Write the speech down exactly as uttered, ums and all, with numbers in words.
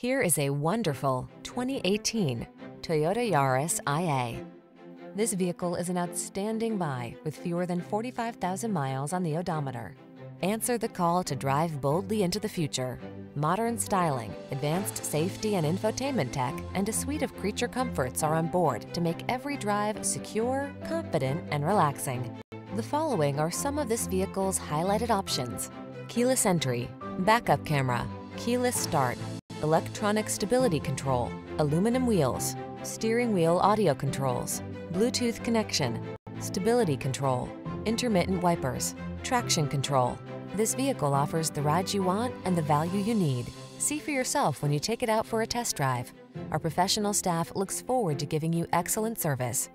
Here is a wonderful twenty eighteen Toyota Yaris I A. This vehicle is an outstanding buy with fewer than forty-five thousand miles on the odometer. Answer the call to drive boldly into the future. Modern styling, advanced safety and infotainment tech, and a suite of creature comforts are on board to make every drive secure, confident, and relaxing. The following are some of this vehicle's highlighted options: keyless entry, backup camera, keyless start, electronic stability control, aluminum wheels, steering wheel audio controls, Bluetooth connection, stability control, intermittent wipers, traction control. This vehicle offers the ride you want and the value you need. See for yourself when you take it out for a test drive. Our professional staff looks forward to giving you excellent service.